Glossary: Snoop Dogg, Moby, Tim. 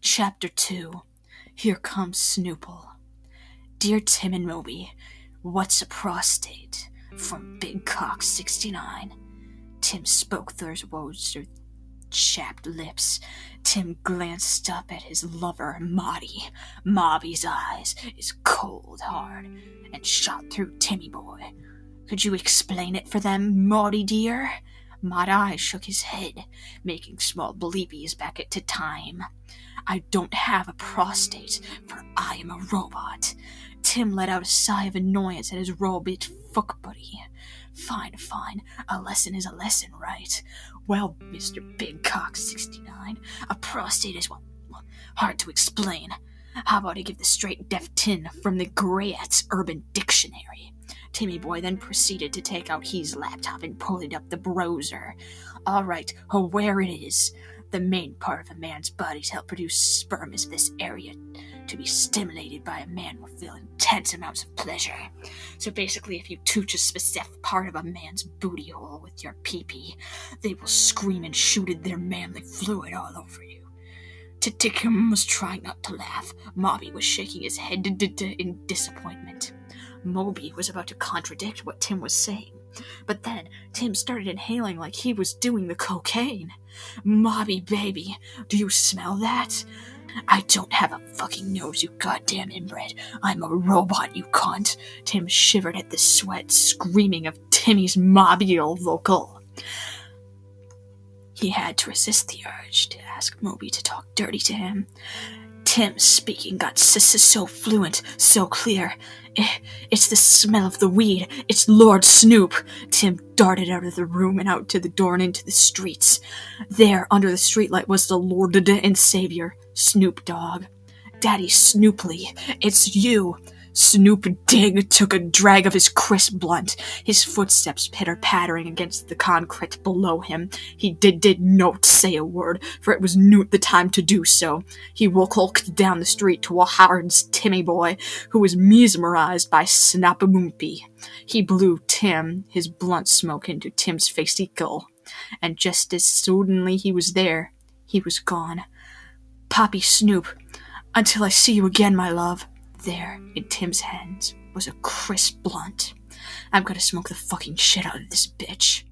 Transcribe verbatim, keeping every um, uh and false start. Chapter two. Here comes Snoople. Dear Tim and Moby, what's a prostate? From Big Cock sixty-nine. Tim spoke those words through chapped lips. Tim glanced up at his lover, Moby. Moby's eyes is cold hard and shot through Timmy boy. Could you explain it for them, Moby dear? Moby shook his head, making small bleepies back at to time. I don't have a prostate, for I am a robot. Tim let out a sigh of annoyance at his robot fuck buddy. Fine, fine, a lesson is a lesson, right? Well, Mister Big Cock sixty-nine, a prostate is, well, hard to explain. How about I give the straight deaf tin from the Grayat's Urban Dictionary? Timmy boy then proceeded to take out his laptop and pull it up the browser. All right, oh, where it is. The main part of a man's body to help produce sperm is this area to be stimulated by a man will feel intense amounts of pleasure. So basically, if you touch a specific part of a man's booty hole with your pee-pee, they will scream and shoot their manly fluid all over you. Tim was trying not to laugh. Moby was shaking his head in disappointment. Moby was about to contradict what Tim was saying, but then Tim started inhaling like he was doing the cocaine. Moby, baby, do you smell that? I don't have a fucking nose, you goddamn inbred. I'm a robot, you cunt. Tim shivered at the sweat, screaming of Timmy's mobile vocal. He had to resist the urge to ask Moby to talk dirty to him. Tim's speaking got so, so fluent, so clear. It's the smell of the weed. It's Lord Snoop. Tim darted out of the room and out to the door and into the streets. There, under the streetlight, was the Lord and Savior, Snoop Dogg. Daddy Snooply, it's you. Snoop Digg took a drag of his crisp blunt, his footsteps pitter-pattering against the concrete below him. He did did not say a word, for it was not the time to do so. He walked down the street to Howard's Timmy boy, who was mesmerized by Snappamumpy. He blew Tim, his blunt smoke, into Tim's face-icle, and just as suddenly he was there, he was gone. Poppy Snoop, until I see you again, my love. There, in Tim's hands, was a crisp blunt. I'm gonna smoke the fucking shit out of this bitch.